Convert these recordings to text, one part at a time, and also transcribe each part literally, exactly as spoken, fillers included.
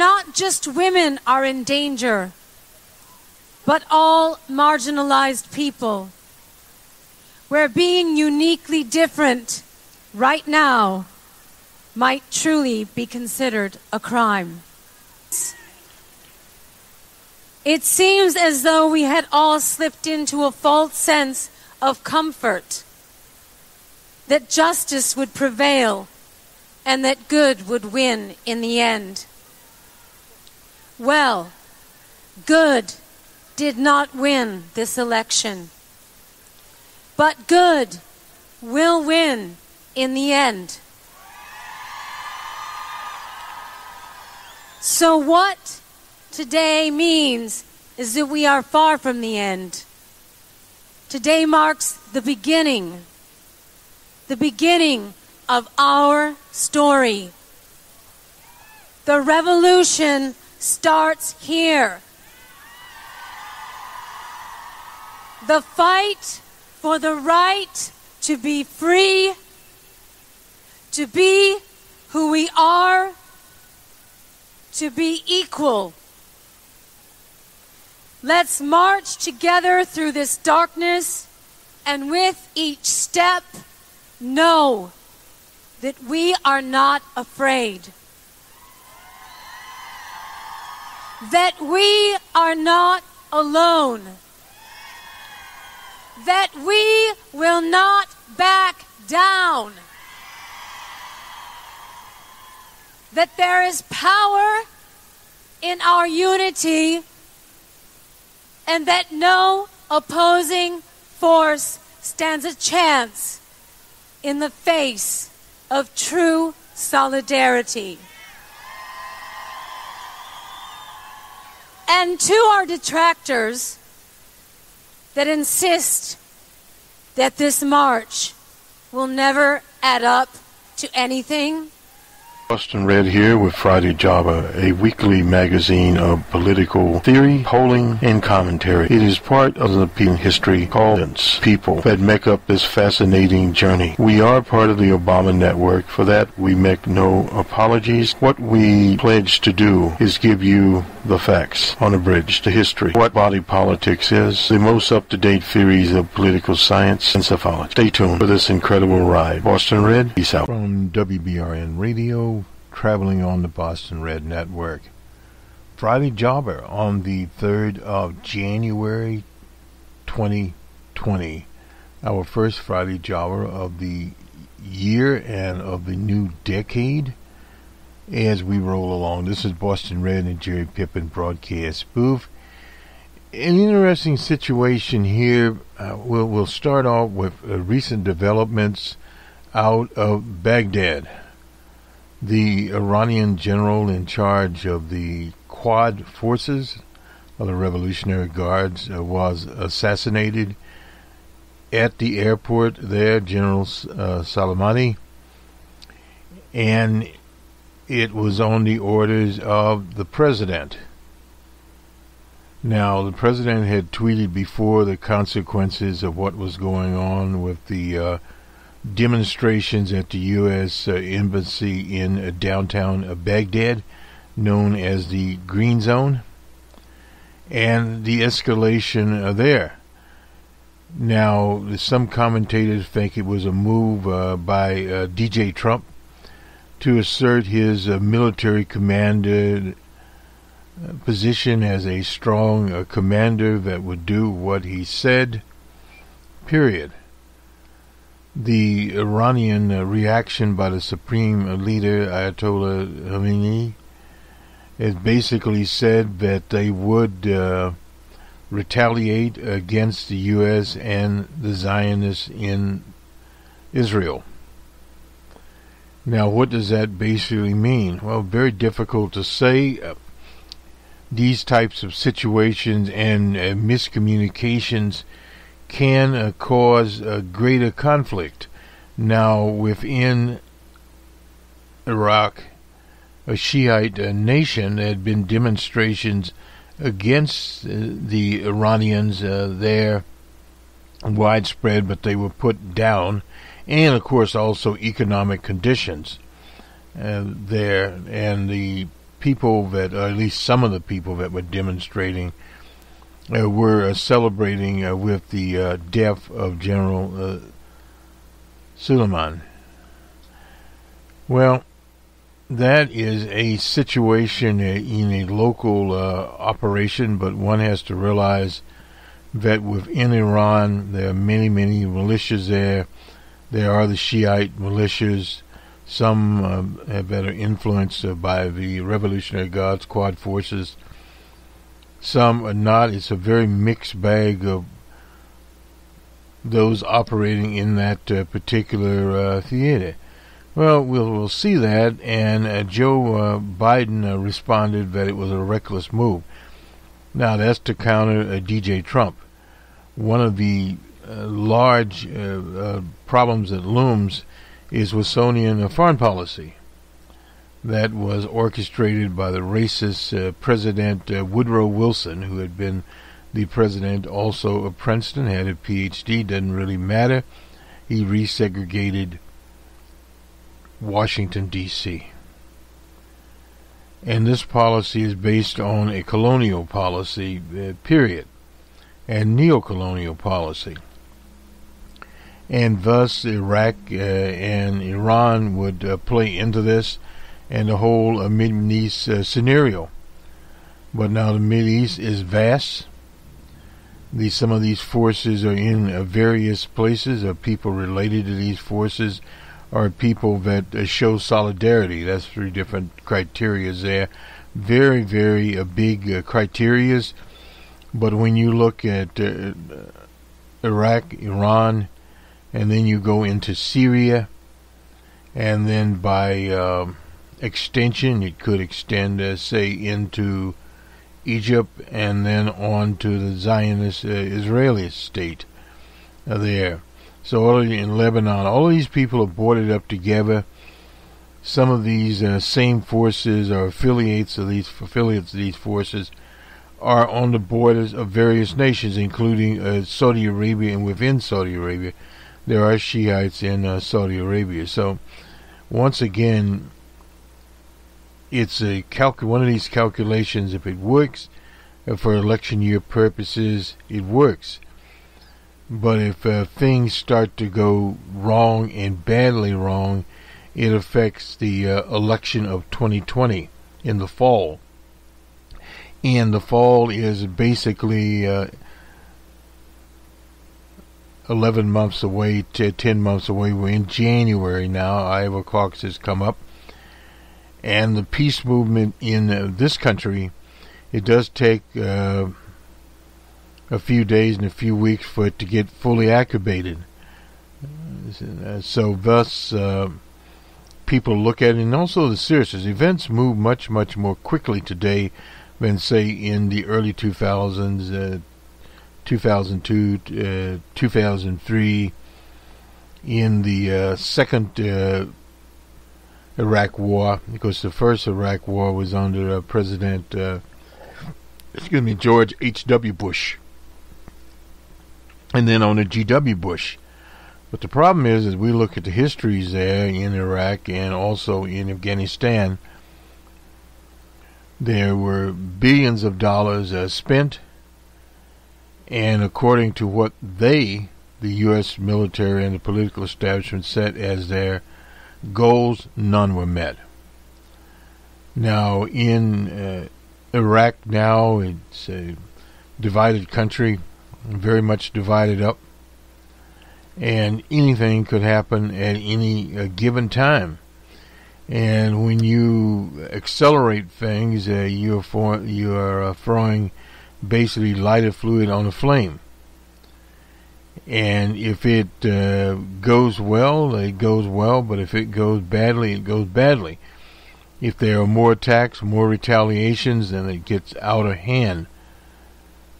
not just women are in danger, but all marginalized people. Where being uniquely different right now might truly be considered a crime. It seems as though we had all slipped into a false sense of comfort, that justice would prevail and that good would win in the end. Well, good did not win this election. But good will win in the end. So what today means is that we are far from the end. Today marks the beginning, the beginning of our story. The revolution starts here. The fight for the right to be free, to be who we are, to be equal. Let's march together through this darkness, and with each step, know that we are not afraid. That we are not alone. That we will not back down. That there is power in our unity, and that no opposing force stands a chance in the face of true solidarity. And to our detractors that insist that this march will never add up to anything, Boston Red here with Friday Java, a weekly magazine of political theory, polling, and commentary. It is part of the people history called people that make up this fascinating journey. We are part of the Obama Network. For that, we make no apologies. What we pledge to do is give you the facts on a bridge to history. What body politics is, the most up-to-date theories of political science and sociology. Stay tuned for this incredible ride. Boston Red, peace out. From W B R N Radio, traveling on the Boston Red Network. Friday Jobber on the third of January twenty twenty. Our first Friday Jobber of the year and of the new decade as we roll along. This is Boston Red and Jerry Pippin broadcast booth. An interesting situation here. Uh, we'll, we'll start off with uh, recent developments out of Baghdad. The Iranian general in charge of the Quds Forces of the Revolutionary Guards uh, was assassinated at the airport there, General uh, Soleimani, and it was on the orders of the president. Now, the president had tweeted before the consequences of what was going on with the uh, demonstrations at the U S Uh, embassy in uh, downtown uh, Baghdad, known as the Green Zone, and the escalation uh, there. Now, some commentators think it was a move uh, by uh, D J Trump to assert his uh, military commander uh, position as a strong uh, commander that would do what he said, period. The Iranian uh, reaction by the supreme leader, Ayatollah Khamenei, has basically said that they would uh, retaliate against the U S and the Zionists in Israel. Now, what does that basically mean? Well, very difficult to say. Uh, these types of situations and uh, miscommunications can uh, cause a greater conflict. Now, within Iraq, a Shiite uh, nation, there had been demonstrations against uh, the Iranians uh, there, widespread, but they were put down, and of course also economic conditions uh, there, and the people that, or at least some of the people that were demonstrating, uh, were uh, celebrating uh, with the uh, death of General uh, Soleimani. Well, that is a situation in a local uh, operation, but one has to realize that within Iran, there are many, many militias there. There are the Shiite militias, some um, that are influenced uh, by the Revolutionary Guards, Quds Forces. Some are not. It's a very mixed bag of those operating in that uh, particular uh, theater. Well, we'll we'll see that, and uh, Joe uh, Biden uh, responded that it was a reckless move. Now, that's to counter uh, D J Trump. One of the uh, large uh, uh, problems that looms is Wilsonian uh, foreign policy that was orchestrated by the racist uh, President uh, Woodrow Wilson, who had been the president also of Princeton, had a P H D, doesn't really matter. He resegregated Washington, D C And this policy is based on a colonial policy, uh, period, and neo-colonial policy. And thus, Iraq uh, and Iran would uh, play into this and the whole uh, Middle East uh, scenario. But now the Middle East is vast. These, some of these forces are in uh, various places, or people related to these forces are people that uh, show solidarity. That's three different criteria there. Very, very uh, big uh, criteria. But when you look at uh, Iraq, Iran, and then you go into Syria, and then by uh, extension, it could extend, uh, say, into Egypt, and then on to the Zionist uh, Israeli state uh, there. So all in Lebanon, all these people are boarded up together. Some of these uh, same forces or affiliates of these affiliates of these forces are on the borders of various nations, including uh, Saudi Arabia, and within Saudi Arabia, there are Shiites in uh, Saudi Arabia. So once again, it's a calc- one of these calculations. If it works uh, for election year purposes, it works. But if uh, things start to go wrong and badly wrong, it affects the uh, election of twenty twenty in the fall. And the fall is basically uh, eleven months away, to ten months away. We're in January now. Iowa caucus has come up. And the peace movement in uh, this country, it does take Uh, a few days and a few weeks for it to get fully activated. So thus, uh, people look at it, and also the seriousness. Events move much, much more quickly today than, say, in the early two thousands, uh, two thousand two, uh, two thousand three, in the uh, second uh, Iraq War, because the first Iraq War was under uh, President, uh, excuse me, George H W Bush. And then on the G W Bush. But the problem is, as we look at the histories there in Iraq and also in Afghanistan, there were billions of dollars uh, spent. And according to what they, the U S military and the political establishment, set as their goals, none were met. Now, in uh, Iraq now, it's a divided country, very much divided up, and anything could happen at any uh, given time. And when you accelerate things, uh, you're for, you are uh, throwing basically lighter fluid on a flame. And if it uh, goes well, it goes well, but if it goes badly, it goes badly. If there are more attacks, more retaliations, then it gets out of hand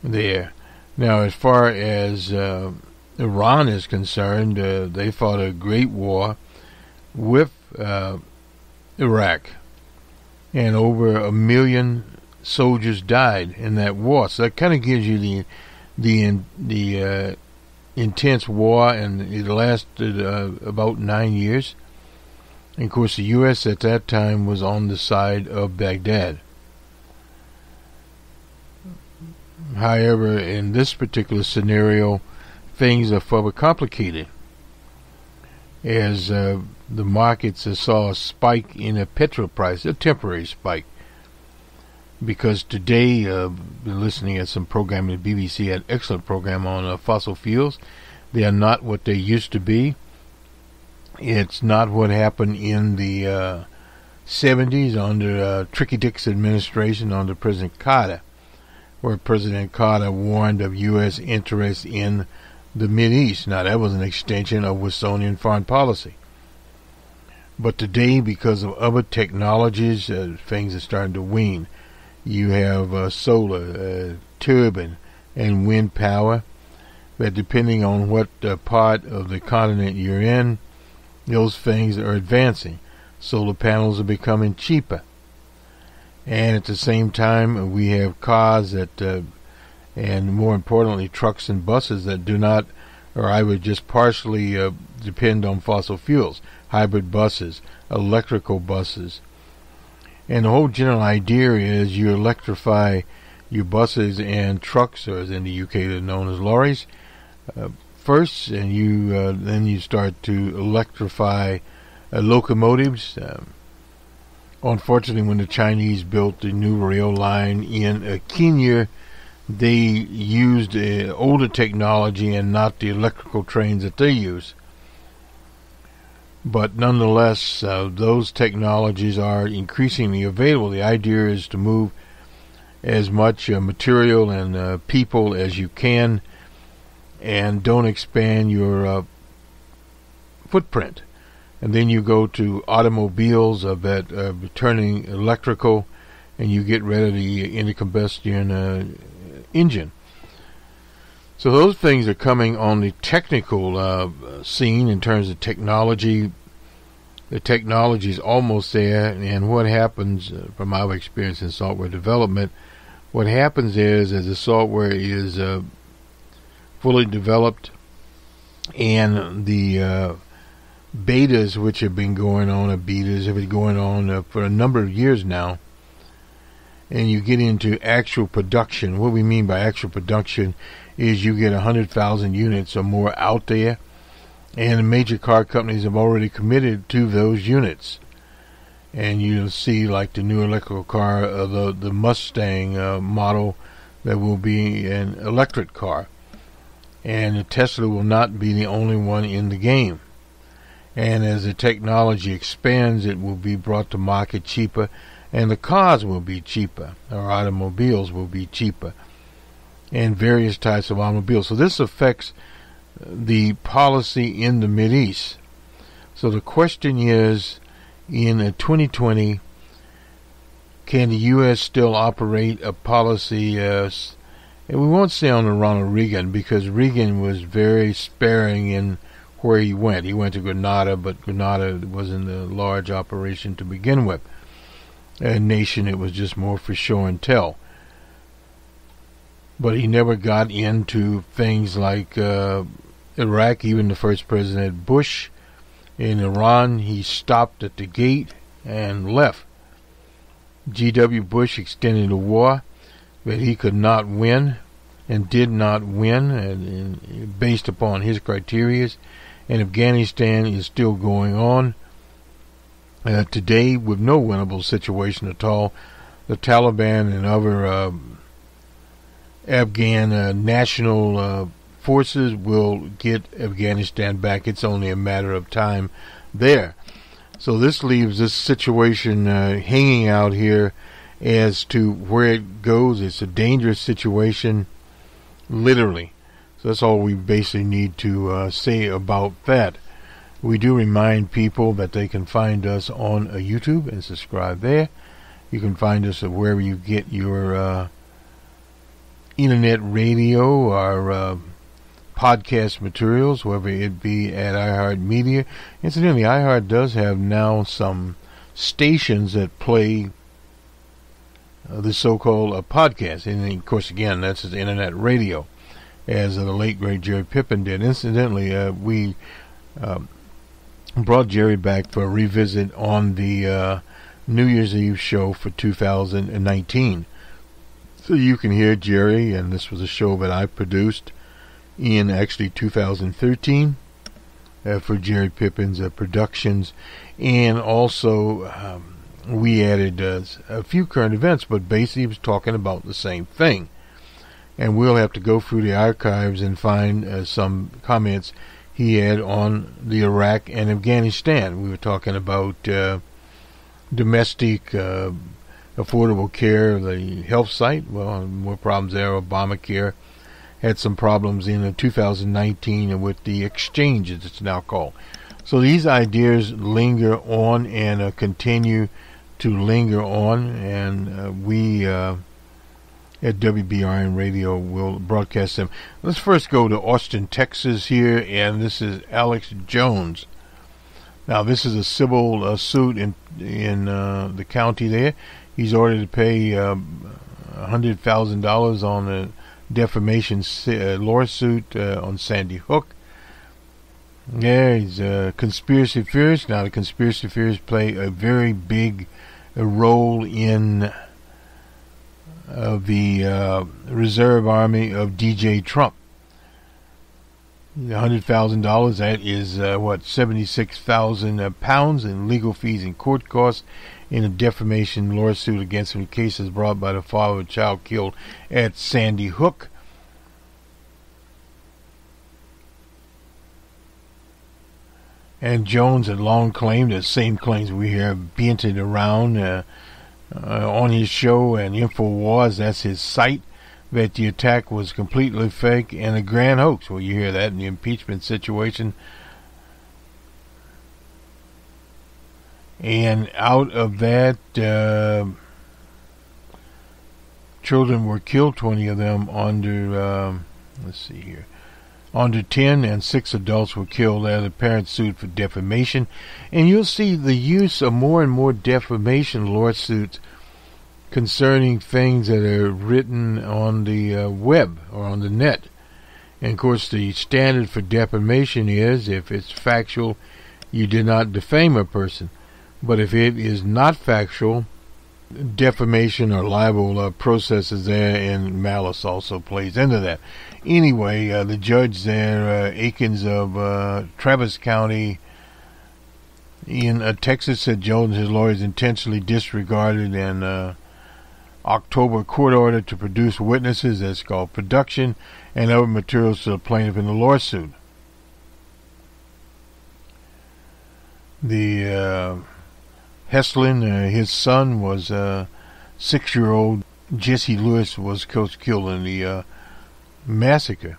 there. Now, as far as uh, Iran is concerned, uh, they fought a great war with uh, Iraq. And over a million soldiers died in that war. So that kind of gives you the the the uh, intense war, and it lasted uh, about nine years. And of course the U S at that time was on the side of Baghdad. However, in this particular scenario, things are further complicated, as uh, the markets saw a spike in the petrol price, a temporary spike. Because today, uh, been listening at some program, the B B C had an excellent program on uh, fossil fuels. They are not what they used to be. It's not what happened in the uh, seventies under uh, Tricky-Dick's administration under President Carter, where President Carter warned of U S interest in the Mideast. Now, that was an extension of Wilsonian foreign policy. But today, because of other technologies, uh, things are starting to wane. You have uh, solar, uh, turbine, and wind power. But depending on what uh, part of the continent you're in, those things are advancing. Solar panels are becoming cheaper. And at the same time, we have cars that, uh, and more importantly, trucks and buses that do not, or I would just partially uh, depend on fossil fuels. Hybrid buses, electrical buses. And the whole general idea is you electrify your buses and trucks, or as in the U K they're known as lorries, uh, first, and you uh, then you start to electrify uh, locomotives. Um, Unfortunately, when the Chinese built the new rail line in uh, Kenya, they used uh, older technology and not the electrical trains that they use. But nonetheless, uh, those technologies are increasingly available. The idea is to move as much uh, material and uh, people as you can, and don't expand your uh, footprint. And then you go to automobiles of that uh, turning electrical, and you get rid of the inner combustion uh, engine. So those things are coming on the technical uh, scene in terms of technology. The technology is almost there, and what happens uh, from our experience in software development, what happens is as the software is uh, fully developed, and the uh, betas which have been going on, or betas have been going on uh, for a number of years now, and you get into actual production. What we mean by actual production is you get one hundred thousand units or more out there, and the major car companies have already committed to those units. And you'll see like the new electrical car, uh, the, the Mustang uh, model that will be an electric car, and the Tesla will not be the only one in the game. And as the technology expands, it will be brought to market cheaper, and the cars will be cheaper, or automobiles will be cheaper, and various types of automobiles. So this affects the policy in the Mideast. So the question is, in twenty twenty, can the U S still operate a policy, uh, and we won't say on the Ronald Reagan, because Reagan was very sparing in where he went. He went to Grenada, but Grenada wasn't a large operation to begin with. A nation, it was just more for show and tell. But he never got into things like uh, Iraq, even the first President Bush. In Iran, he stopped at the gate and left. G W Bush extended the war, but he could not win and did not win, and, and based upon his criterias. And Afghanistan is still going on uh, today with no winnable situation at all. The Taliban and other uh, Afghan uh, national uh, forces will get Afghanistan back. It's only a matter of time there. So this leaves this situation uh, hanging out here as to where it goes. It's a dangerous situation, literally. So that's all we basically need to uh, say about that. We do remind people that they can find us on uh, YouTube and subscribe there. You can find us at wherever you get your uh, internet radio, our uh, podcast materials, whether it be at iHeartMedia. Incidentally, iHeart does have now some stations that play uh, the so-called uh, podcast. And of course, again, that's the internet radio, as the late, great Jerry Pippin did. Incidentally, uh, we uh, brought Jerry back for a revisit on the uh, New Year's Eve show for two thousand nineteen. So you can hear Jerry, and this was a show that I produced in actually two thousand thirteen uh, for Jerry Pippin's uh, productions. And also um, we added uh, a few current events, but basically he was talking about the same thing. And we'll have to go through the archives and find uh, some comments he had on the Iraq and Afghanistan. We were talking about uh, domestic uh, affordable care, the health site. Well, more problems there. Obamacare had some problems in two thousand nineteen and with the exchanges, it's now called. So these ideas linger on and uh, continue to linger on. And uh, we uh, at W B R N Radio will broadcast them. Let's first go to Austin, Texas here. And this is Alex Jones. Now, this is a civil uh, suit in, in uh, the county there. He's ordered to pay um, one hundred thousand dollars on a defamation uh, lawsuit uh, on Sandy Hook. Yeah, he's a conspiracy theorist. Now, the conspiracy theorists play a very big uh, role in uh, the uh, reserve army of D J Trump. one hundred thousand dollars, that is, uh, what, seventy-six thousand uh, pounds in legal fees and court costs in a defamation lawsuit against him. The case is brought by the father of a child killed at Sandy Hook. And Jones had long claimed the same claims we hear bandied around uh, uh, on his show and InfoWars, that's his site, that the attack was completely fake and a grand hoax. Well, you hear that in the impeachment situation. And out of that, uh, children were killed, twenty of them under, um, let's see here, under ten, and six adults were killed as the parents sued for defamation. And you'll see the use of more and more defamation lawsuits concerning things that are written on the uh, web or on the net. And of course the standard for defamation is if it's factual, you did not defame a person. But if it is not factual, defamation or libel uh, processes there, and malice also plays into that. Anyway, uh, the judge there, uh, Akins of uh, Travis County in uh, Texas, said Jones and his lawyers intentionally disregarded an uh, October court order to produce witnesses, that's called production, and other materials to the plaintiff in the lawsuit. The uh, Hestlin, uh, his son, was uh, six-year-old. Jesse Lewis was killed in the uh, massacre.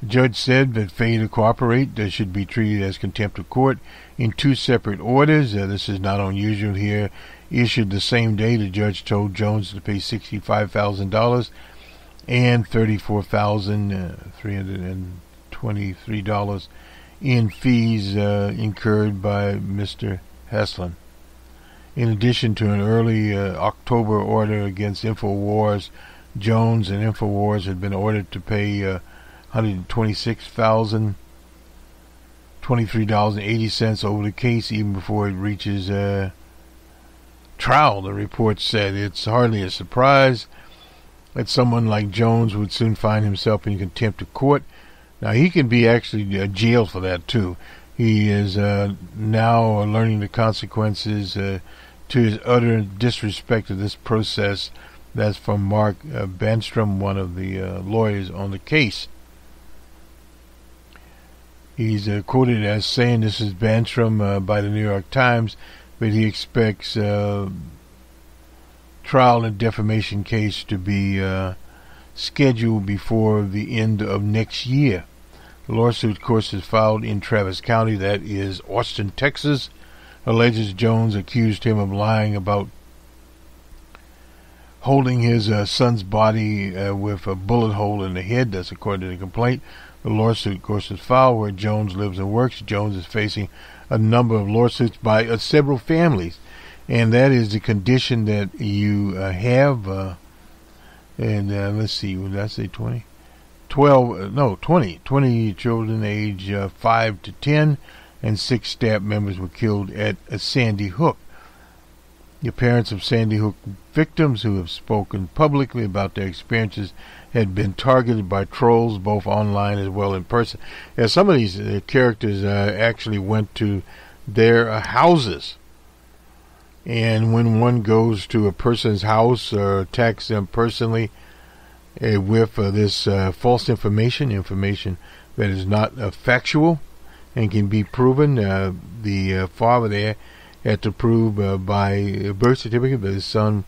The judge said that failure to cooperate uh, should be treated as contempt of court in two separate orders. Uh, this is not unusual here. Issued the same day, the judge told Jones to pay sixty-five thousand dollars and thirty-four thousand three hundred twenty-three dollars in fees uh, incurred by Mister Hestlin. In addition to an early uh, October order against InfoWars, Jones and InfoWars had been ordered to pay uh, one hundred twenty-six thousand twenty-three dollars and eighty cents over the case even before it reaches uh, trial, the report said. It's hardly a surprise that someone like Jones would soon find himself in contempt of court. Now, he can be actually uh, jailed for that, too. He is uh, now learning the consequences uh, to his utter disrespect of this process. That's from Mark uh, Bandstrom, one of the uh, lawyers on the case. He's uh, quoted as saying, this is Bandstrom uh, by the New York Times, but he expects uh, trial and defamation case to be uh, scheduled before the end of next year. The lawsuit, of course, is filed in Travis County, that is Austin, Texas. Alleges Jones accused him of lying about holding his uh, son's body uh, with a bullet hole in the head. That's according to the complaint. The lawsuit, of course, is filed where Jones lives and works. Jones is facing a number of lawsuits by uh, several families. And that is the condition that you uh, have. Uh, and uh, let's see, what did I say, twenty? twelve, no, twenty. twenty children age uh, five to ten and six staff members were killed at Sandy Hook. The parents of Sandy Hook victims who have spoken publicly about their experiences had been targeted by trolls, both online as well in person. Yeah, some of these uh, characters uh, actually went to their uh, houses. And when one goes to a person's house or attacks them personally uh, with uh, this uh, false information, information that is not uh, factual and can be proven, uh, the uh, father there had to prove uh, by birth certificate that his son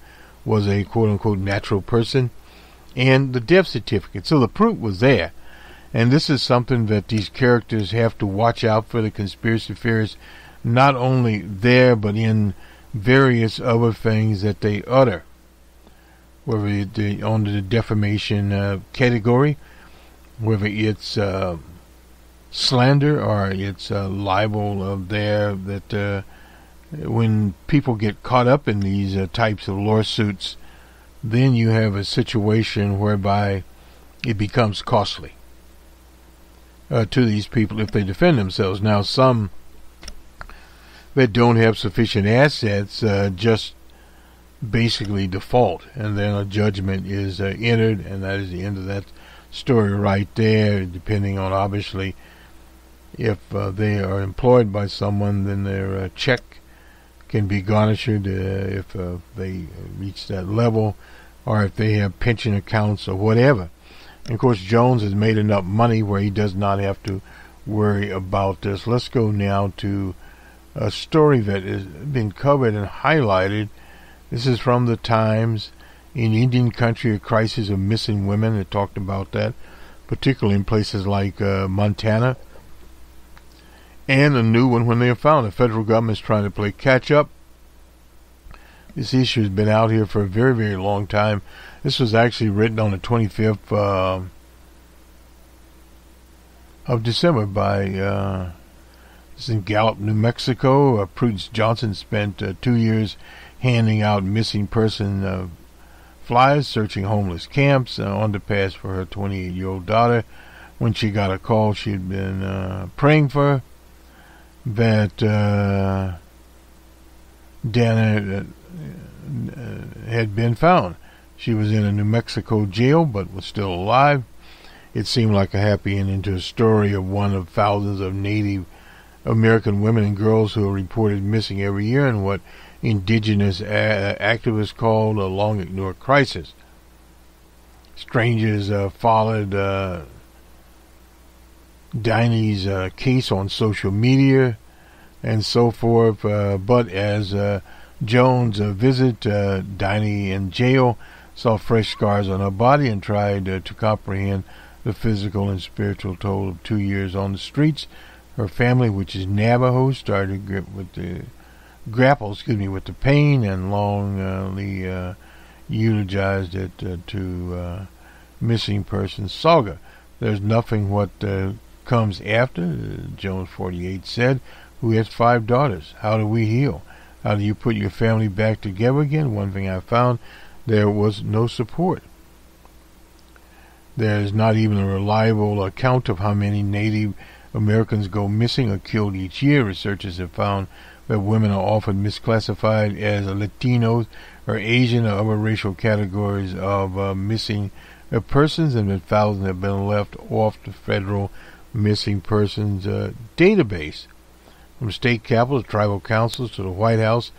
was a quote-unquote natural person, and the death certificate. So the proof was there. And this is something that these characters have to watch out for, the conspiracy theorists, not only there, but in various other things that they utter, whether it's under the defamation uh, category, whether it's uh, slander or it's uh, libel of there, that uh, when people get caught up in these uh, types of lawsuits, then you have a situation whereby it becomes costly uh, to these people if they defend themselves. Now, some that don't have sufficient assets uh, just basically default, and then a judgment is uh, entered, and that is the end of that story right there, depending on, obviously, if uh, they are employed by someone, then their uh, check can be garnished uh, if uh, they reach that level, or if they have pension accounts or whatever. And of course, Jones has made enough money where he does not have to worry about this. Let's go now to a story that has been covered and highlighted. This is from the Times. In Indian country, a crisis of missing women. It talked about that, particularly in places like uh, Montana. And a new one when they are found. The federal government is trying to play catch up. This issue has been out here for a very, very long time. This was actually written on the twenty-fifth uh, of December by, uh, this in Gallup, New Mexico. Uh, Prudence Johnson spent uh, two years handing out missing person uh, flyers, searching homeless camps, uh, underpass for her twenty-eight-year-old daughter. When she got a call, she had been uh, praying for her. That uh, Dana uh, had been found. She was in a New Mexico jail, but was still alive. It seemed like a happy ending to a story of one of thousands of Native American women and girls who are reported missing every year in what indigenous a- activists called a long-ignored crisis. Strangers uh, followed Uh, Diney's uh, case on social media and so forth, uh, but as uh, Jones uh, visit uh, Diney in jail, saw fresh scars on her body and tried uh, to comprehend the physical and spiritual toll of two years on the streets. Her family, which is Navajo, started grip with the grapple, excuse me, with the pain and longly uh, eulogized it uh, to uh, missing persons saga. There's nothing what Uh, comes after, Jones forty-eight said, who has five daughters. How do we heal? How do you put your family back together again? One thing I found, there was no support. There is not even a reliable account of how many Native Americans go missing or killed each year. Researchers have found that women are often misclassified as Latinos or Asian or other racial categories of uh, missing uh, persons, and that thousands have been left off the federal missing persons uh, database. From state capitals, tribal councils to the White House,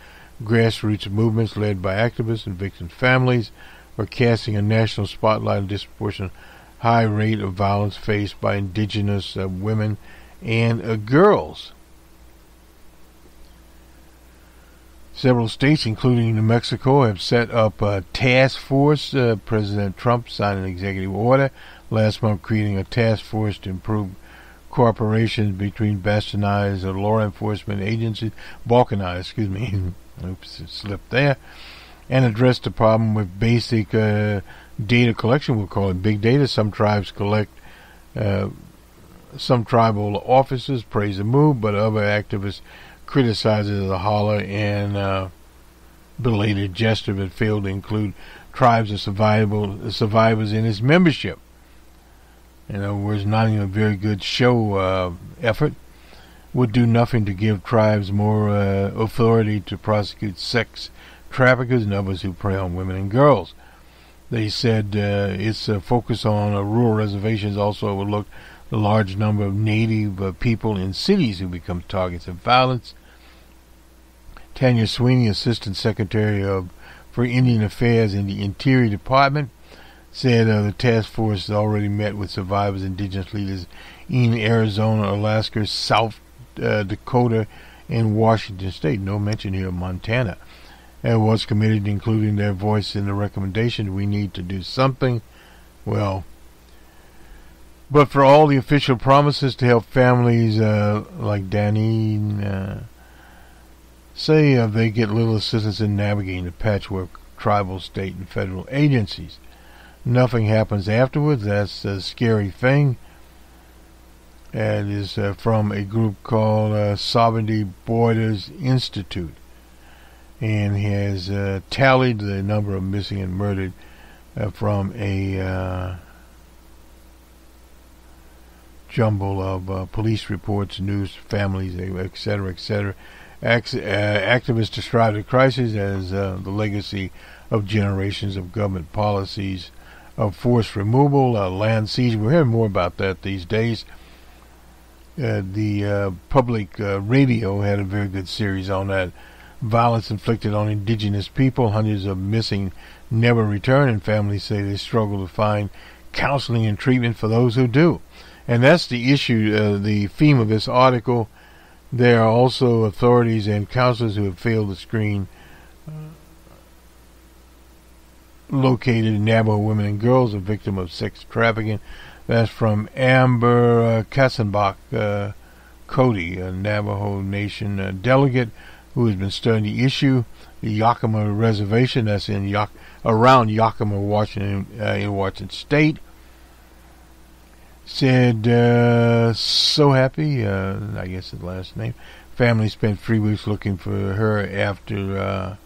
grassroots movements led by activists and victim families are casting a national spotlight on the disproportionate high rate of violence faced by indigenous uh, women and uh, girls. Several states, including New Mexico, have set up a task force. Uh, President Trump signed an executive order last month creating a task force to improve cooperation between bastionized or law enforcement agencies, balkanized, excuse me, oops, it slipped there, and address the problem with basic uh, data collection, we'll call it big data. Some tribes collect, uh, some tribal officers praise the move, but other activists criticize it as a holler and uh, belated gesture that failed to include tribes and survival, survivors in its membership. In other words, not even a very good show uh, effort. would do nothing to give tribes more uh, authority to prosecute sex traffickers and others who prey on women and girls. They said uh, its uh, focus on uh, rural reservations also overlooked the large number of native uh, people in cities who become targets of violence. Tanya Sweeney, Assistant Secretary of, for Indian Affairs in the Interior Department, said uh, the task force has already met with survivors, indigenous leaders in Arizona, Alaska, South uh, Dakota, and Washington State. No mention here of Montana. And was committed to including their voice in the recommendation. We need to do something. Well, but for all the official promises to help families uh, like Danine uh, say uh, they get little assistance in navigating the patchwork tribal, state, and federal agencies. Nothing happens afterwards. That's a scary thing. And is uh, from a group called uh, Sovereignty Borders Institute. And has uh, tallied the number of missing and murdered uh, from a uh, jumble of uh, police reports, news, families, et cetera, et cetera. Act- uh, activists describe the crisis as uh, the legacy of generations of government policies of forced removal, uh, land siege. We're hearing more about that these days. Uh, the uh, public uh, radio had a very good series on that. Violence inflicted on indigenous people, hundreds of missing never return, and families say they struggle to find counseling and treatment for those who do. And that's the issue, uh, the theme of this article. There are also authorities and counselors who have failed to screen uh, located Navajo women and girls, a victim of sex trafficking. That's from Amber uh, Kassenbach uh, Cody, a Navajo Nation uh, delegate who has been studying the issue. The Yakima Reservation, that's in y- around Yakima, Washington, uh, in Washington State, said, uh, so happy, uh, I guess his last name, family spent three weeks looking for her after uh,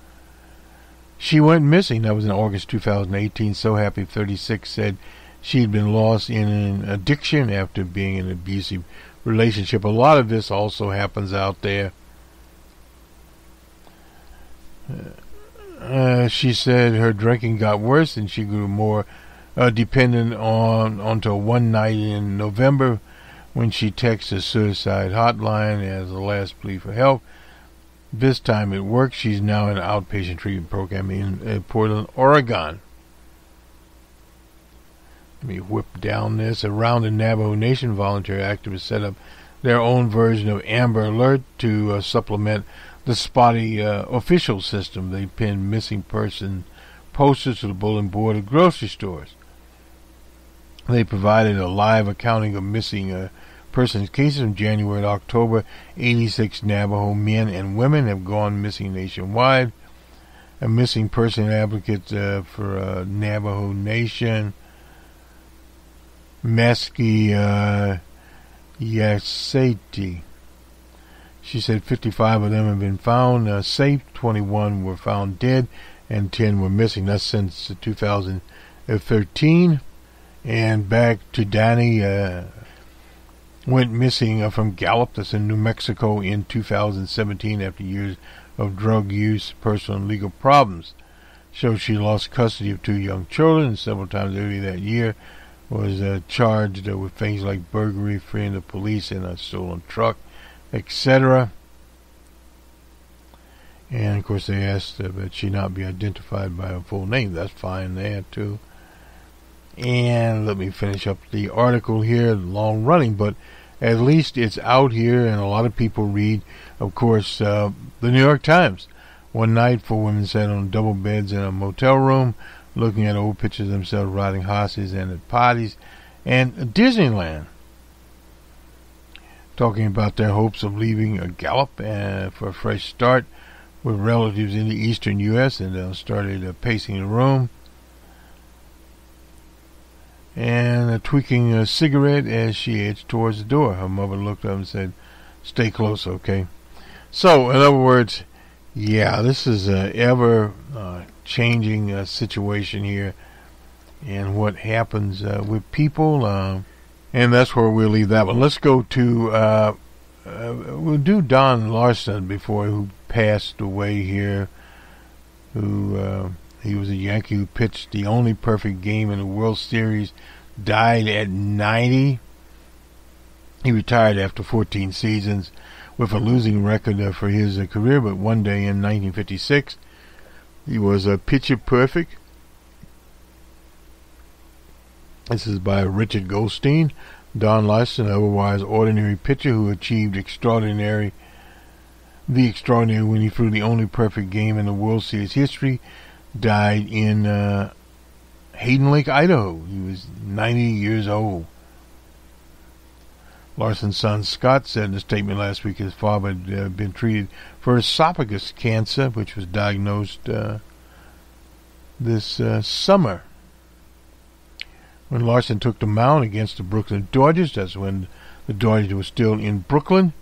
she went missing. That was in August twenty eighteen. So happy, thirty-six, said she had been lost in an addiction after being in an abusive relationship. A lot of this also happens out there. Uh, she said her drinking got worse and she grew more uh, dependent on until one night in November when she texted the suicide hotline as a last plea for help. This time it worked. She's now in an outpatient treatment program in, in Portland, Oregon. Let me whip down this. Around the Navajo Nation, volunteer activists set up their own version of Amber Alert to uh, supplement the spotty uh, official system. They pinned missing person posters to the bulletin board of grocery stores. They provided a live accounting of missing uh, persons cases from January to October. eighty-six Navajo men and women have gone missing nationwide. A missing person advocate uh, for uh, Navajo Nation, Meski uh, Yaseti. She said fifty-five of them have been found uh, safe, twenty-one were found dead, and ten were missing. That's since two thousand thirteen. And back to Danny, uh, went missing uh, from Gallup, that's in New Mexico, in two thousand seventeen after years of drug use, personal and legal problems. So she lost custody of two young children, and several times earlier that year was uh, charged uh, with things like burglary, fleeing the police, and a stolen truck, et cetera. And of course, they asked uh, that she not be identified by her full name. That's fine there too. And let me finish up the article here. Long running, but at least it's out here, and a lot of people read. Of course, uh, the New York Times. One night, four women sat on double beds in a motel room, looking at old pictures of themselves riding horses and at parties, and Disneyland. Talking about their hopes of leaving a Gallup uh, for a fresh start with relatives in the eastern U S and they started uh, pacing the room and uh, tweaking a cigarette as she edged towards the door. Her mother looked up and said, "Stay close, okay?" So, in other words, yeah, this is an ever-changing uh, uh, situation here and what happens uh, with people. Uh, And that's where we'll leave that one. Let's go to uh, uh, uh, we'll do Don Larsen before, who passed away here. Who uh, he was a Yankee who pitched the only perfect game in the World Series. Died at ninety. He retired after fourteen seasons with a losing record uh, for his uh, career. But one day in nineteen fifty-six, he was a uh, pitcher perfect. This is by Richard Goldstein. Don Larsen, otherwise ordinary pitcher who achieved extraordinary, the extraordinary when he threw the only perfect game in the World Series history, died in uh, Hayden Lake, Idaho. He was ninety years old. Larsen's son Scott said in a statement last week his father had uh, been treated for esophagus cancer, which was diagnosed uh, this uh, summer. When Larsen took the mound against the Brooklyn Dodgers, that's when the Dodgers were still in Brooklyn,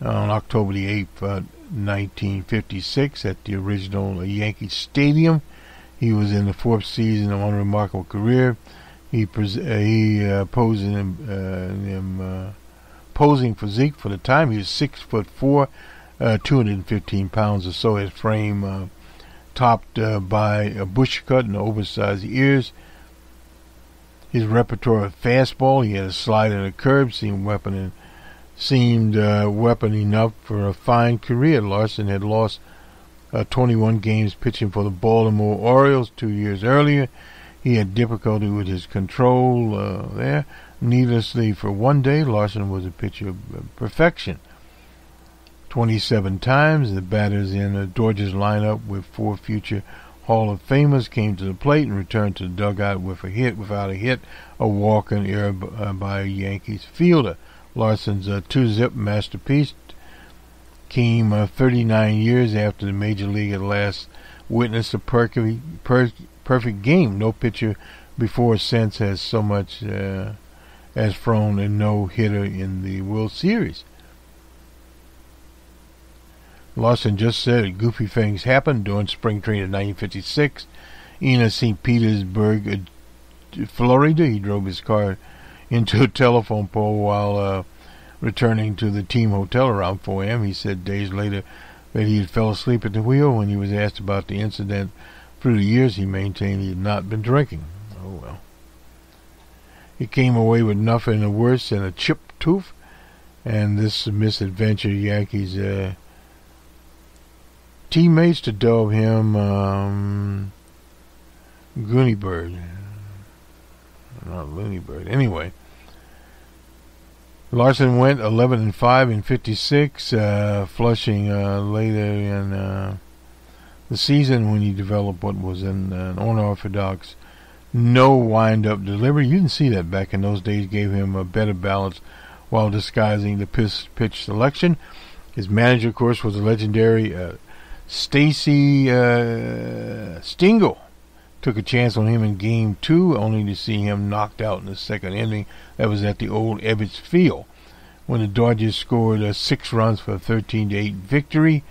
on October the eighth, uh, nineteen fifty-six, at the original Yankee Stadium. He was in the fourth season of a remarkable career. He pres- uh, he uh, posed in him, uh, in him uh, posing physique for the time. He was six foot four, uh, two hundred fifteen pounds or so. His frame uh, topped uh, by a bush cut and oversized ears. His repertoire of fastball, he had a slide and a curve, seemed weapon and seemed uh, weapon enough for a fine career. Larsen had lost uh, twenty-one games pitching for the Baltimore Orioles two years earlier. He had difficulty with his control uh, there. Needlessly, for one day, Larsen was a pitcher of perfection. twenty-seven times, the batters in the Dodgers lineup with four future Hall of Famers came to the plate and returned to the dugout with a hit, without a hit, a walk, and error b- uh, by a Yankees fielder. Larsen's uh, two-zip masterpiece came uh, thirty-nine years after the major league had last witnessed a per- per- perfect game. No pitcher before or since has so much uh, as thrown a no-hitter in the World Series. Larsen just said goofy things happened during spring training in nineteen fifty-six in Saint Petersburg, Florida. He drove his car into a telephone pole while uh, returning to the team hotel around four a.m. He said days later that he had fell asleep at the wheel. When he was asked about the incident through the years, he maintained he had not been drinking. Oh, well. He came away with nothing worse than a chipped tooth, and this misadventure Yankees... Uh, teammates to dub him um, Goonie Bird. Not Looney Bird. Anyway, Larsen went eleven and five in fifty-six, uh, Flushing uh, later in uh, the season when he developed what was an, an unorthodox no wind-up delivery. You didn't see that back in those days. Gave him a better balance while disguising the pitch, pitch selection. His manager, of course, was a legendary... Uh, Stacy uh, Stingle took a chance on him in Game two, only to see him knocked out in the second inning. That was at the old Ebbets Field, when the Dodgers scored uh, six runs for a thirteen to eight victory.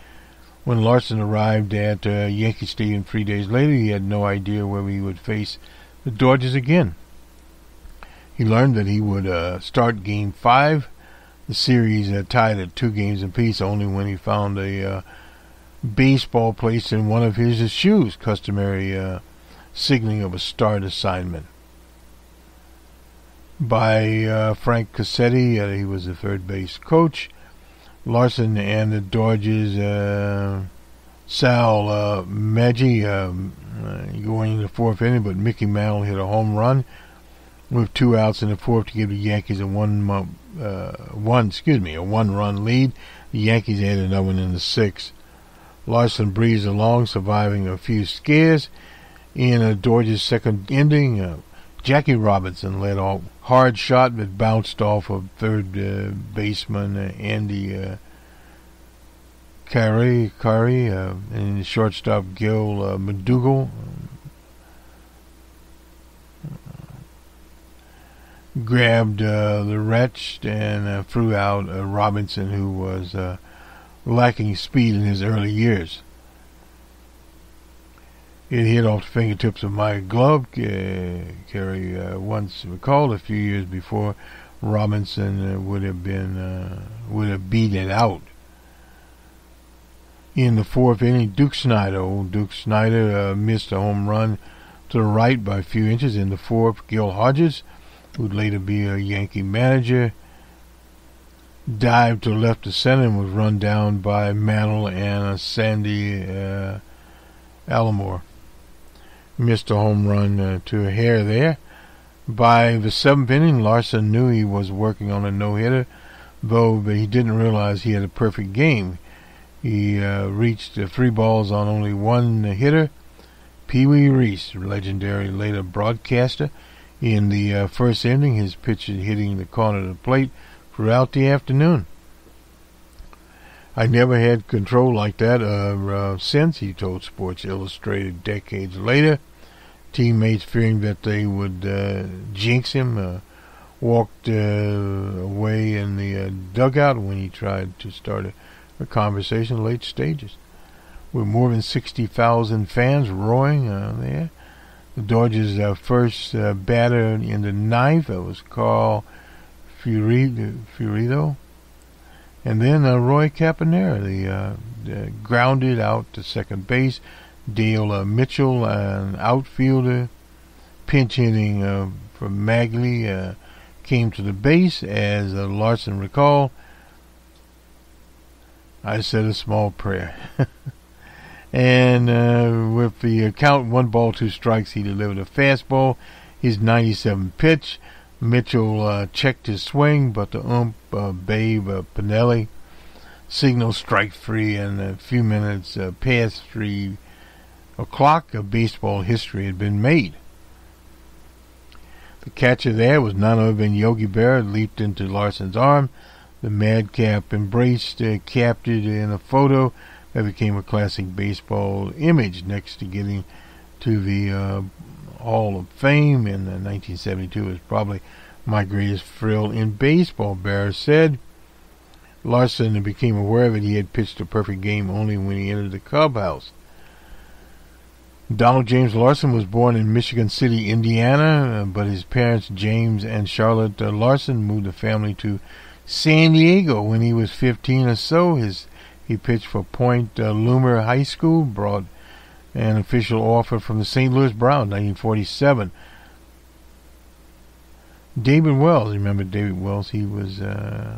When Larsen arrived at uh, Yankee Stadium three days later, he had no idea where he would face the Dodgers again. He learned that he would uh, start Game five. The series uh, tied at two games apiece, only when he found a... Uh, baseball placed in one of his shoes, customary uh, signaling of a start assignment. By uh, Frank Cassetti, uh, he was the third base coach. Larsen and the Dodgers, uh, Sal uh, Maggi um, uh, going into the fourth inning, but Mickey Mantle hit a home run with two outs in the fourth to give the Yankees a one uh, one excuse me a one run lead. The Yankees added another one in the sixth. Larsen breezed along, surviving a few scares. In a Dodgers' second inning, uh, Jackie Robinson led off hard shot, but bounced off of third uh, baseman uh, Andy uh, Carey, Carey uh, and shortstop Gil uh, McDougall. Grabbed uh, the wretch and uh, threw out uh, Robinson, who was... Uh, lacking speed in his early years. It hit off the fingertips of Mike Glove, uh, Carey uh, once recalled a few years before Robinson uh, would have been uh, would have beat it out. In the fourth inning, Duke Snyder, old Duke Snyder uh, missed a home run to the right by a few inches. In the fourth, Gil Hodges, who would later be a Yankee manager, dived to left to center and was run down by Mantle and uh, Sandy uh, Alomar. Missed a home run uh, to a hair there. By the seventh inning, Larsen knew he was working on a no-hitter, though but he didn't realize he had a perfect game. He uh, reached uh, three balls on only one hitter, Pee Wee Reese, legendary later broadcaster. In the uh, first inning, his pitch hitting the corner of the plate throughout the afternoon. "I never had control like that uh, uh, since," he told Sports Illustrated decades later. Teammates, fearing that they would uh, jinx him, uh, walked uh, away in the uh, dugout when he tried to start a, a conversation. Late stages, with more than sixty thousand fans roaring uh, there. The Dodgers' uh, first uh, batter in the ninth, that was Carl Fiorito, and then uh, Roy Campanella, the, uh, the grounded out to second base. Dale uh, Mitchell, uh, an outfielder, pinch hitting uh, for Magley, uh, came to the base. As uh, Larsen recalled, "I said a small prayer." And uh, with the count one ball, two strikes, he delivered a fastball, his ninety-seven pitch. Mitchell uh, checked his swing, but the ump, uh, Babe uh, Pinelli, signaled strike three, and a few minutes uh, past three o'clock of baseball history had been made. The catcher there was none other than Yogi Berra, leaped into Larsen's arm. The madcap embraced, uh, captured in a photo that became a classic baseball image, next to getting to the uh, Hall of Fame in uh, nineteen seventy-two. "Is probably my greatest thrill in baseball," Berra said. Larsen became aware that he had pitched a perfect game only when he entered the clubhouse. Donald James Larsen was born in Michigan City, Indiana, but his parents, James and Charlotte Larsen, moved the family to San Diego when he was fifteen or so. His, he pitched for Point uh, Loomer High School, brought an official offer from the Saint Louis Browns in nineteen forty-seven. David Wells, remember David Wells? He was uh,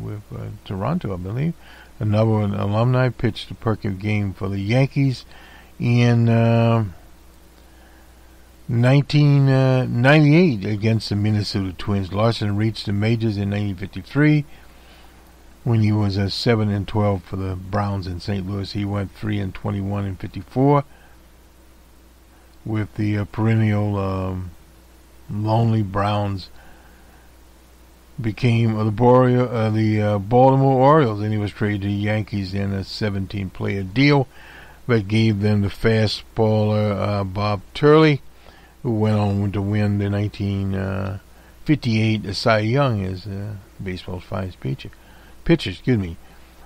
with uh, Toronto, I believe. Another alumni, pitched a perfect game for the Yankees in uh, nineteen ninety-eight against the Minnesota Twins. Larsen reached the majors in nineteen fifty-three when he was a seven and twelve for the Browns in Saint Louis. He went three and twenty-one in fifty-four with the uh, perennial um, lonely Browns. Became uh, the, Borio, uh, the uh, Baltimore Orioles, and he was traded to the Yankees in a seventeen-player deal that gave them the fastballer uh, Bob Turley, who went on to win the nineteen fifty-eight Cy Young as uh, baseball's finest pitcher. Pitcher, excuse me.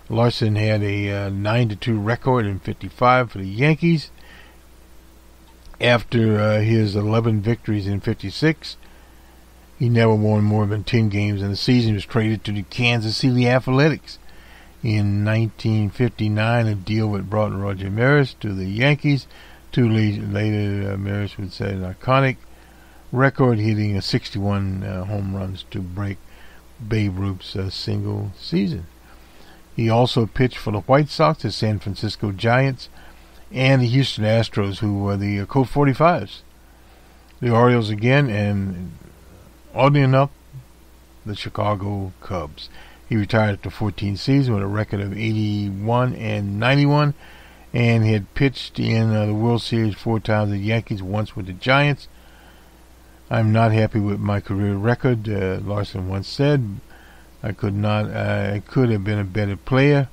Larsen had a nine to two record in fifty-five for the Yankees. After uh, his eleven victories in fifty-six, he never won more than ten games in the season. He was traded to the Kansas City Athletics in nineteen fifty-nine, a deal that brought Roger Maris to the Yankees. Two later, uh, Maris would set an iconic record, hitting a sixty-one uh, home runs to break Babe Ruth's uh, single season. He also pitched for the White Sox, the San Francisco Giants, and the Houston Astros, who were the uh, Colt forty-fives. The Orioles again, and oddly enough, the Chicago Cubs. He retired at the fourteenth season with a record of eighty-one and ninety-one, and had pitched in uh, the World Series four times with the Yankees, once with the Giants. "I'm not happy with my career record," uh, Larsen once said. I could not. Uh, I could have been a better player.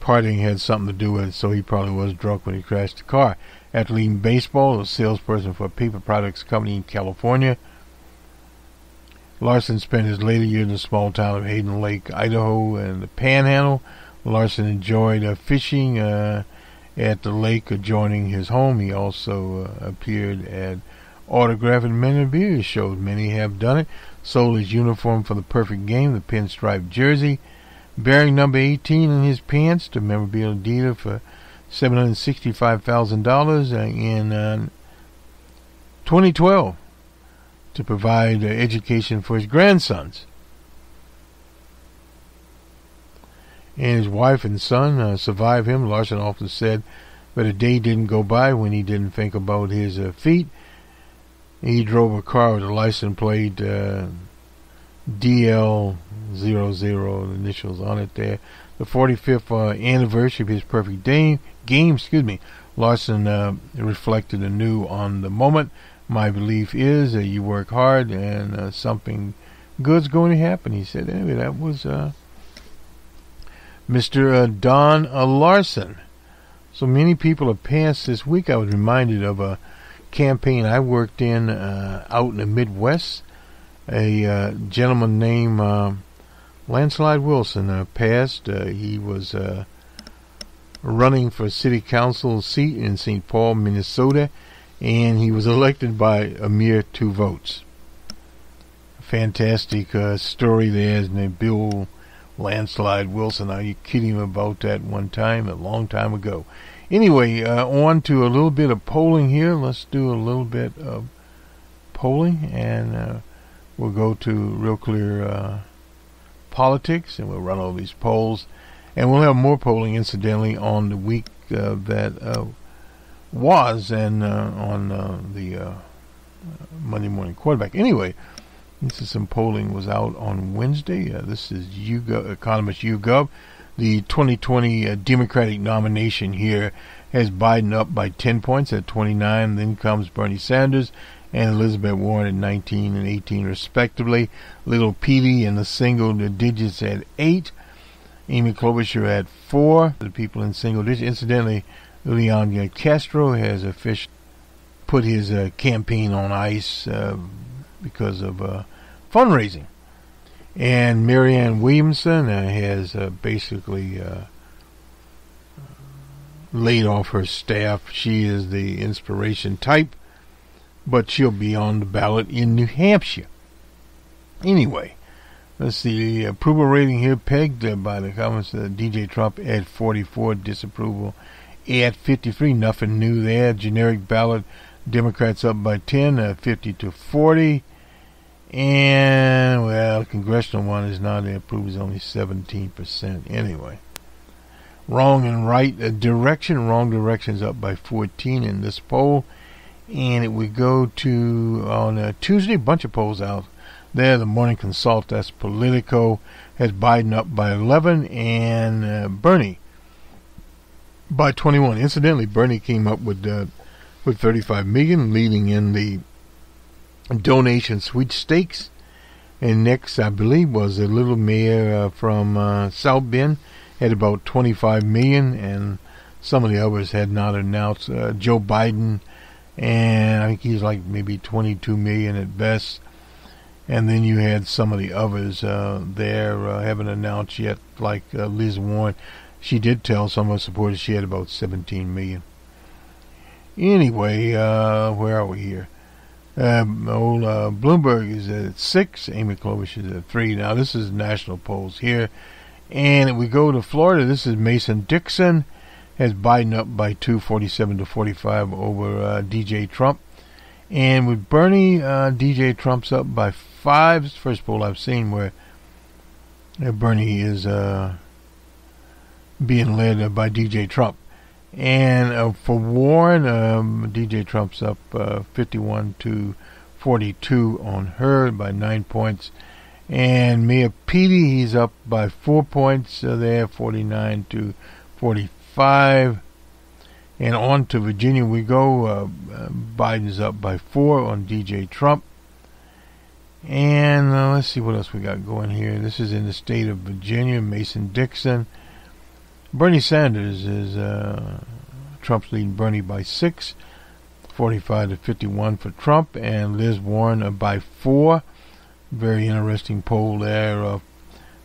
Partying had something to do with it, so he probably was drunk when he crashed the car. After leaving baseball, a salesperson for a paper products company in California, Larsen spent his later years in the small town of Hayden Lake, Idaho, and the Panhandle. Larsen enjoyed uh, fishing uh, at the lake adjoining his home. He also uh, appeared at autographing men and beers shows. Many have done it. Sold his uniform for the perfect game, the pinstripe jersey, bearing number eighteen in his pants to memorabilia dealer for seven hundred sixty-five thousand dollars in uh, twenty twelve to provide uh, education for his grandsons. And his wife and son uh, survived him. Larsen often said, but a day didn't go by when he didn't think about his uh, feet. He drove a car with a license plate, uh, D L zero zero, the initials on it there. The forty-fifth uh, anniversary of his perfect day, game, excuse me, Larsen uh, reflected anew on the moment. My belief is that you work hard and uh, something good's going to happen, he said. Anyway, that was uh, Mister Uh, Don uh, Larsen. So many people have passed this week. I was reminded of a uh, campaign I worked in uh, out in the Midwest. A uh, gentleman named uh, Landslide Wilson uh, passed. Uh, he was uh, running for city council seat in Saint Paul, Minnesota, and he was elected by a mere two votes. Fantastic uh, story there, isn't it? Bill Landslide Wilson. Are you kidding him about that one time, a long time ago? Anyway, uh, on to a little bit of polling here. Let's do a little bit of polling, and uh, we'll go to Real Clear uh, Politics, and we'll run all these polls. And we'll have more polling, incidentally, on the week uh, that uh, was, and uh, on uh, the uh, Monday Morning Quarterback. Anyway, this is some polling was out on Wednesday. Uh, this is YouGov, Economist YouGov. The twenty twenty uh, Democratic nomination here has Biden up by ten points at twenty-nine. Then comes Bernie Sanders and Elizabeth Warren at nineteen and eighteen, respectively. Little Petey in the single digits at eight. Amy Klobuchar at four. The people in single digits. Incidentally, Leon Castro has officially put his uh, campaign on ice uh, because of uh, fundraising. And Marianne Williamson uh, has uh, basically uh, laid off her staff. She is the inspiration type, but she'll be on the ballot in New Hampshire. Anyway, let's see. The approval rating here pegged uh, by the comments of D J Trump at forty-four, disapproval at fifty-three. Nothing new there. Generic ballot, Democrats up by ten, uh, fifty to forty. And, well, the congressional one is now the approval is only seventeen percent anyway. Wrong and right uh, direction. Wrong direction is up by fourteen in this poll. And it would go to, on uh, Tuesday, a bunch of polls out there. The Morning Consult, that's Politico, has Biden up by eleven and uh, Bernie by twenty-one. Incidentally, Bernie came up with, uh, with thirty-five million dollars, leading in the donation sweepstakes. And next, I believe, was a little mayor uh, from uh, South Bend, had about twenty-five million, and some of the others had not announced. uh, Joe Biden, and I think he's like maybe twenty-two million at best. And then you had some of the others uh, there uh, haven't announced yet, like uh, Liz Warren. She did tell some of her supporters she had about seventeen million. Anyway, uh, where are we here? Um, old uh, Bloomberg is at six. Amy Klobuchar is at three. Now this is national polls here, and if we go to Florida, this is Mason Dixon has Biden up by two, forty-seven to forty-five over uh, D J Trump. And with Bernie, uh, D J Trump's up by five. It's the first poll I've seen where Bernie is uh, being led by D J Trump. And uh, for Warren, um, D J Trump's up uh, fifty-one to forty-two on her by nine points. And Mayor Petey, he's up by four points uh, there, forty-nine to forty-five. And on to Virginia we go. Uh, Biden's up by four on D J Trump. And uh, let's see what else we got going here. This is in the state of Virginia, Mason Dixon. Bernie Sanders is uh, Trump's leading Bernie by six, forty-five to fifty-one for Trump, and Liz Warren uh, by four. Very interesting poll there, uh,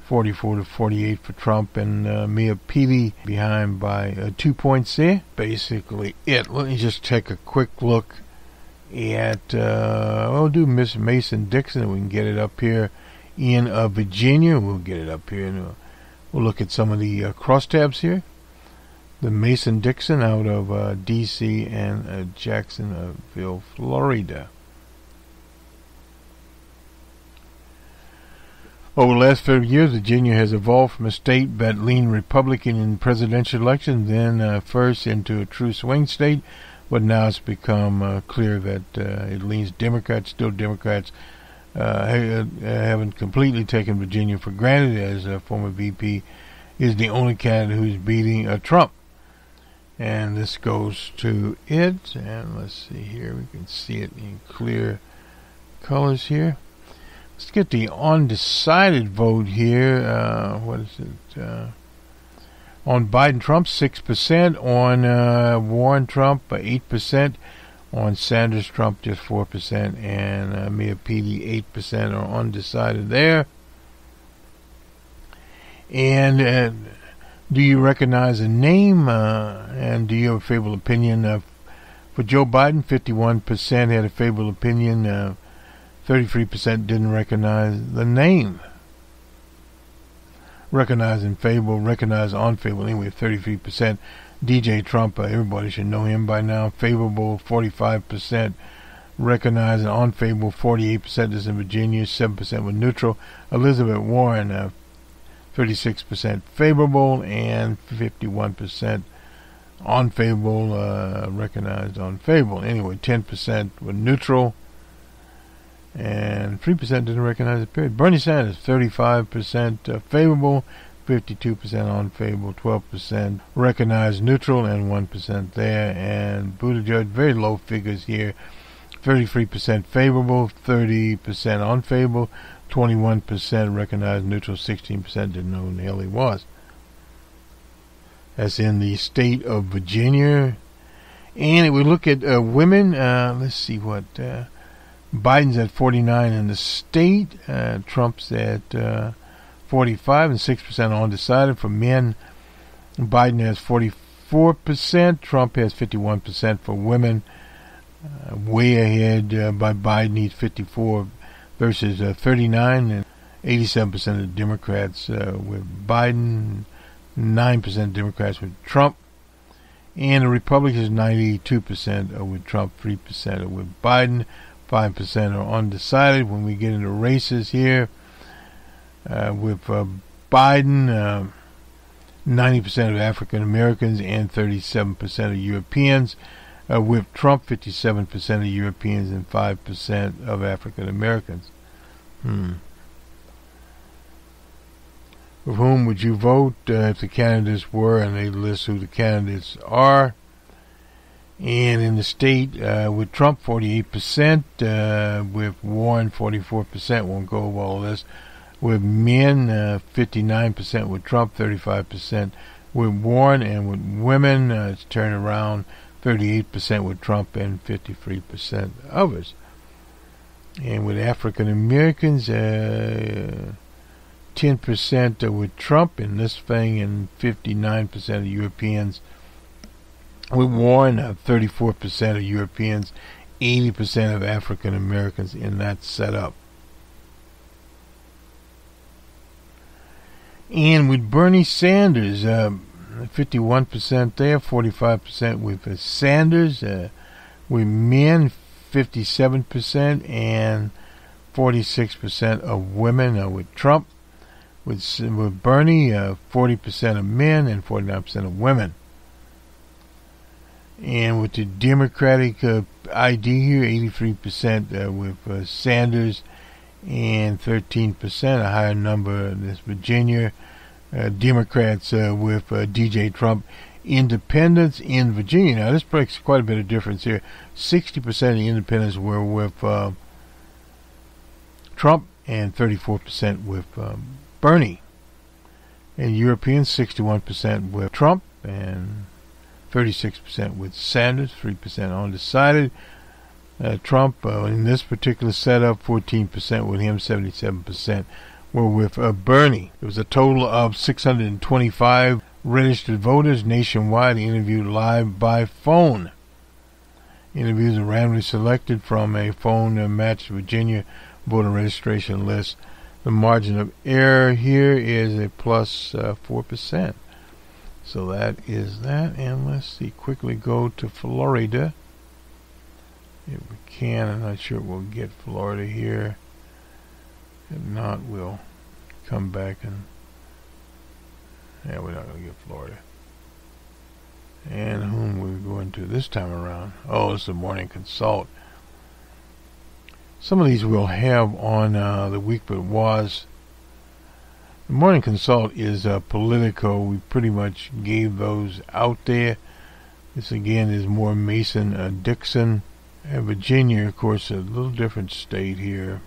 forty-four to forty-eight for Trump, and uh, Mia Peavy behind by uh, two points there. Basically, it. Let me just take a quick look at, uh, we'll do Miss Mason-Dixon. We can get it up here in uh, Virginia. We'll get it up here. And we'll, we'll look at some of the uh, crosstabs here. The Mason-Dixon out of uh, D C and uh, Jacksonville, Florida. Over the last few years, Virginia has evolved from a state that leaned Republican in presidential elections, then uh, first into a true swing state, but now it's become uh, clear that uh, it leans Democrats. Still, Democrats uh, haven't completely taken Virginia for granted, as a former V P is the only candidate who's beating uh, Trump. And this goes to it. And let's see here. We can see it in clear colors here. Let's get the undecided vote here. Uh, what is it? Uh, on Biden, Trump, six percent. On uh, Warren, Trump, eight percent. On Sanders, Trump, just four percent. And uh, Mayor P D, eight percent are undecided there. And uh, do you recognize a name? Uh, and do you have a favorable opinion? Uh, for Joe Biden, fifty-one percent had a favorable opinion. Uh, thirty-three percent didn't recognize the name. Recognize in favorable, recognize unfavorable. Anyway, thirty-three percent. D J Trump, uh, everybody should know him by now. Favorable, forty-five percent. Recognize and unfavorable, forty-eight percent. This is in Virginia. seven percent were neutral. Elizabeth Warren, uh, thirty-six percent favorable and fifty-one percent unfavorable. Uh, recognized unfavorable. Anyway, ten percent were neutral. And three percent didn't recognize the period. Bernie Sanders, thirty-five percent uh, favorable, fifty-two percent unfavorable, twelve percent recognized neutral, and one percent there. And Buttigieg, very low figures here, thirty-three percent favorable, thirty percent unfavorable, twenty-one percent recognized neutral, sixteen percent didn't know who the hell he was. That's in the state of Virginia. And if we look at uh, women, uh, let's see what... Uh, Biden's at forty-nine in the state. Uh, Trump's at uh, forty-five and six percent undecided. For men, Biden has forty-four percent. Trump has fifty-one percent. For women, uh, way ahead uh, by Biden. He's fifty-four versus uh, thirty-nine. And eighty-seven percent of Democrats uh, with Biden. nine percent of Democrats with Trump. And the Republicans, ninety-two percent with Trump, three percent with Biden. five percent are undecided. When we get into races here, uh, with uh, Biden, uh, ninety percent of African Americans and thirty-seven percent of Europeans. Uh, with Trump, fifty-seven percent of Europeans and five percent of African Americans. Hmm. With whom would you vote uh, if the candidates were, and they list who the candidates are. And in the state, uh, with Trump, forty-eight percent, uh, with Warren, forty-four percent, won't go over all this. With men, uh, fifty-nine percent with Trump, thirty-five percent with Warren, and with women, uh, it's turned around, thirty-eight percent with Trump and fifty-three percent others. And with African Americans, uh, ten percent with Trump in this thing, and fifty-nine percent of Europeans. With Warren, uh, thirty-four percent of Europeans, eighty percent of African Americans in that setup. And with Bernie Sanders, uh, fifty-one percent there, forty-five percent with uh, Sanders. Uh, with men, fifty-seven percent and forty-six percent of women uh, with Trump. With, with Bernie, uh, forty percent of men and forty-nine percent of women. And with the Democratic uh, I D here, eighty-three percent uh, with uh, Sanders and thirteen percent, a higher number in this Virginia. Uh, Democrats uh, with uh, D J Trump. Independents in Virginia. Now, this breaks quite a bit of difference here. sixty percent of the independents were with uh, Trump and thirty-four percent with um, Bernie. And Europeans, sixty-one percent with Trump and thirty-six percent with Sanders, three percent undecided. Uh, Trump, uh, in this particular setup, fourteen percent with him, seventy-seven percent were with uh, Bernie. There was a total of six hundred twenty-five registered voters nationwide interviewed live by phone. Interviews are randomly selected from a phone that matches Virginia voter registration list. The margin of error here is a plus uh, four percent. So that is that. And let's see, quickly go to Florida. If we can, I'm not sure we'll get Florida here. If not, we'll come back and... Yeah, we're not going to get Florida. And whom we're going to this time around. Oh, it's the Morning Consult. Some of these we'll have on uh, the week, but was. The Morning Consult is uh, Politico. We pretty much gave those out there. This again is more Mason uh, Dixon. And Virginia, of course, a little different state here.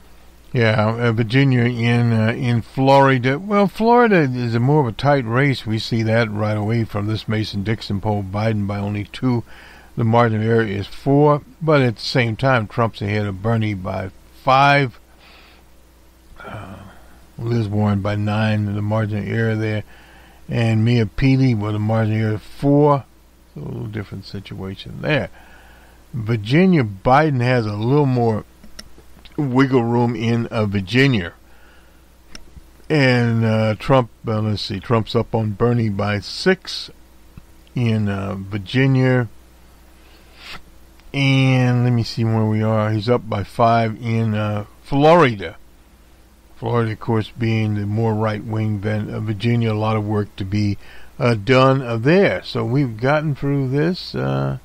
Yeah, uh, Virginia in uh, in Florida. Well, Florida is a more of a tight race. We see that right away from this Mason-Dixon poll. Biden by only two. The margin of error is four. But at the same time, Trump's ahead of Bernie by five. Uh, Liz Warren by nine. The margin of error there. And Mia Peaty with a margin of error of four. So a little different situation there. Virginia, Biden has a little more wiggle room in uh, Virginia, and uh, Trump. Uh, let's see, Trump's up on Bernie by six in uh, Virginia, and let me see where we are. He's up by five in uh, Florida. Florida, of course, being the more right wing than uh, Virginia. A lot of work to be uh, done uh, there. So we've gotten through this. Uh,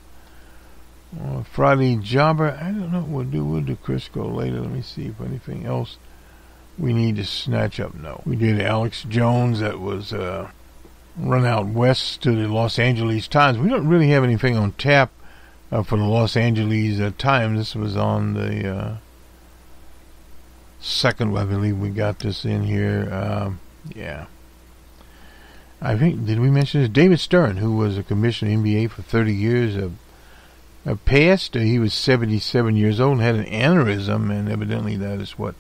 Uh, Friday Jobber, I don't know what we'll do. We'll do Crisco later. Let me see if anything else we need to snatch up. No. We did Alex Jones that was uh, run out west to the Los Angeles Times. We don't really have anything on tap uh, for the Los Angeles uh, Times. This was on the uh, second, I believe we got this in here. Um, yeah. I think, did we mention this? David Stern, who was a commissioner in N B A for thirty years of Uh, passed. Uh, he was seventy-seven years old and had an aneurysm, and evidently that is what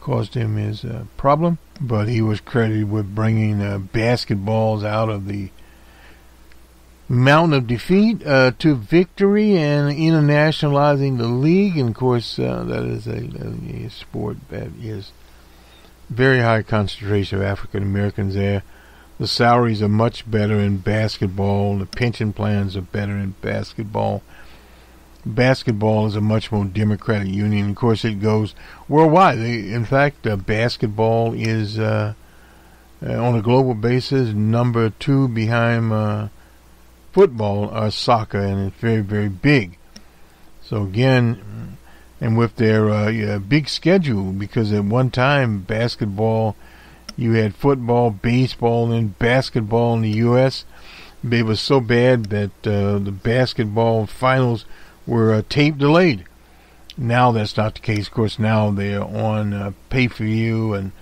caused him his uh, problem. But he was credited with bringing uh, basketballs out of the mountain of defeat uh, to victory and internationalizing the league. And, of course, uh, that is a, a sport that is very high concentration of African Americans there. The salaries are much better in basketball. The pension plans are better in basketball. Basketball is a much more democratic union. Of course, it goes worldwide. They, in fact, uh, basketball is, uh, uh, on a global basis, number two behind uh, football or soccer, and it's very, very big. So again, and with their uh, yeah, big schedule, because at one time, basketball, you had football, baseball, and basketball in the U S It was so bad that uh, the basketball finals were uh, tape delayed. Now that's not the case. Of course, now they're on uh, pay-for-you, and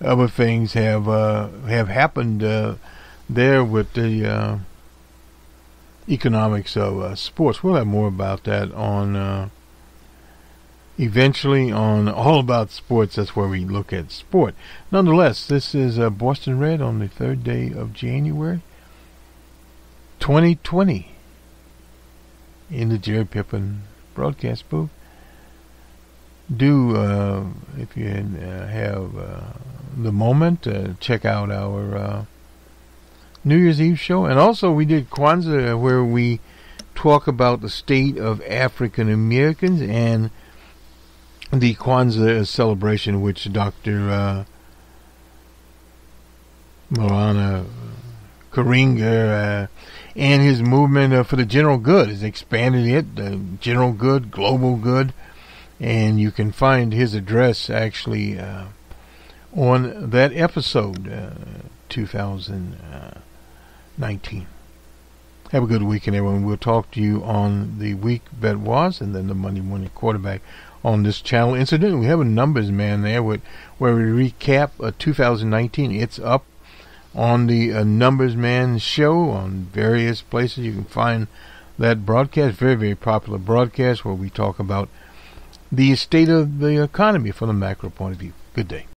other things have uh, have happened uh, there with the uh, economics of uh, sports. We'll have more about that on uh, eventually on All About Sports. That's where we look at sport. Nonetheless, this is uh, Boston Red on the third day of January, twenty twenty. In the Jerry Pippin broadcast booth. Do, uh, if you uh, have uh, the moment, uh, check out our uh, New Year's Eve show. And also we did Kwanzaa, where we talk about the state of African Americans and the Kwanzaa celebration, which Doctor Uh, Malana Karinga... Uh, and his movement uh, for the general good has expanded it, the uh, general good, global good. And you can find his address actually uh, on that episode, uh, two thousand nineteen. Have a good weekend, everyone. We'll talk to you on the week that was, and then the Monday Morning Quarterback on this channel. Incidentally, we have a numbers man there with, where we recap uh, two thousand nineteen. It's up on the uh, Numbers Man show on various places. You can find that broadcast, very, very popular broadcast, where we talk about the state of the economy from the macro point of view. Good day.